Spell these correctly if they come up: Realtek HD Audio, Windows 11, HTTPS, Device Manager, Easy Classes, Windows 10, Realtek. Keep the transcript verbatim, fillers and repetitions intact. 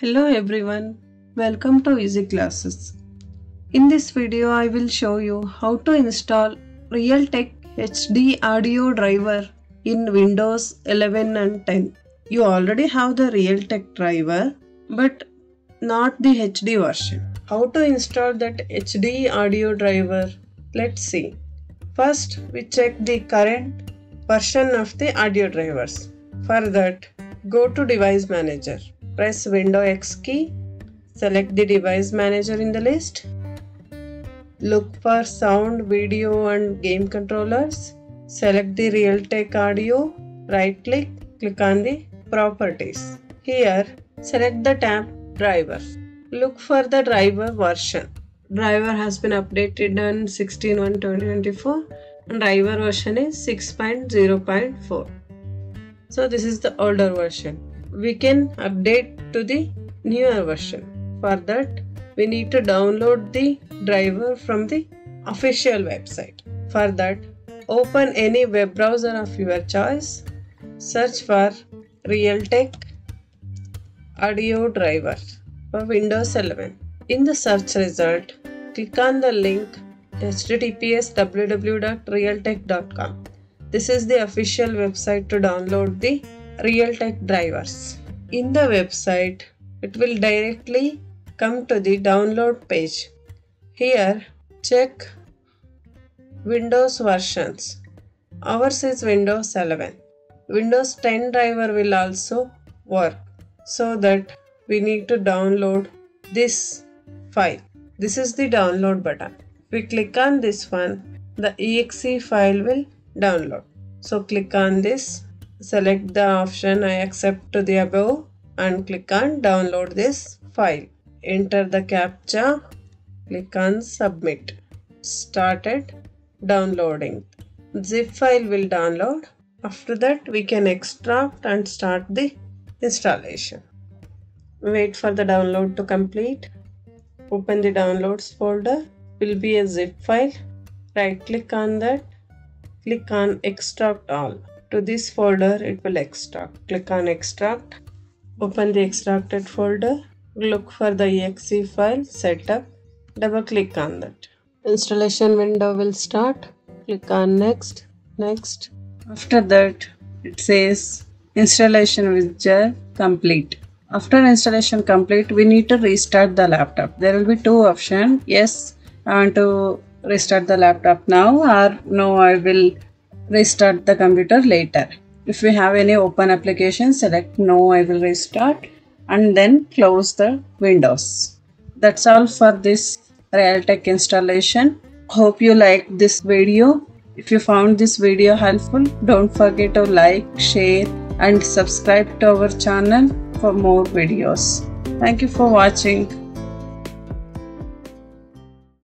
Hello everyone, welcome to Easy Classes. In this video I will show you how to install Realtek H D audio driver in Windows eleven and ten. You already have the Realtek driver but not the H D version. How to install that H D audio driver? Let's see. First we check the current version of the audio drivers. For that, go to Device Manager. Press Windows X key, select the Device Manager in the list, look for sound, video and game controllers, select the Realtek audio, right click, click on the properties. Here, select the tab driver, look for the driver version. Driver has been updated on sixteen one twenty twenty-four and driver version is six point zero point four. So this is the older version. We can update to the newer version. For that, we need to download the driver from the official website. For that, open any web browser of your choice. Search for Realtek audio driver for Windows eleven. In the search result, click on the link H T T P S colon slash slash w w w dot realtek dot com. This is the official website to download the Realtek drivers. In the website, it will directly come to the download page. Here, check Windows versions. Ours is Windows eleven. Windows ten driver will also work. So that we need to download this file. This is the download button. If we click on this one, the E X E file will download. So click on this. Select the option I accept to the above and click on download this file. Enter the captcha, click on submit. Started downloading. Zip file will download. After that we can extract and start the installation. Wait for the download to complete. Open the downloads folder. Will be a zip file. Right click on that. Click on extract all. To this folder it will extract. Click on extract. Open the extracted folder. Look for the E X E file setup. Double click on that. Installation window will start. Click on next. Next. After that it says installation wizard complete. After installation complete we need to restart the laptop. There will be two options. Yes, I want to restart the laptop now, or no, I will restart the computer later. If we have any open application, select no, I will restart, and then close the windows. That's all for this Realtek installation. Hope you liked this video. If you found this video helpful, don't forget to like, share and subscribe to our channel for more videos. Thank you for watching.